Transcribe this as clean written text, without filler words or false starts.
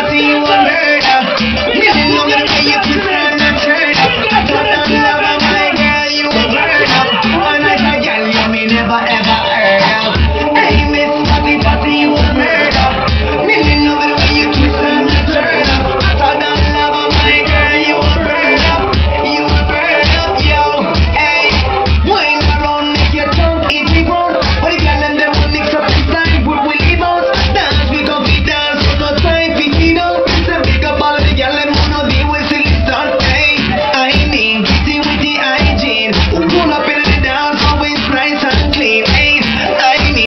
What do you want?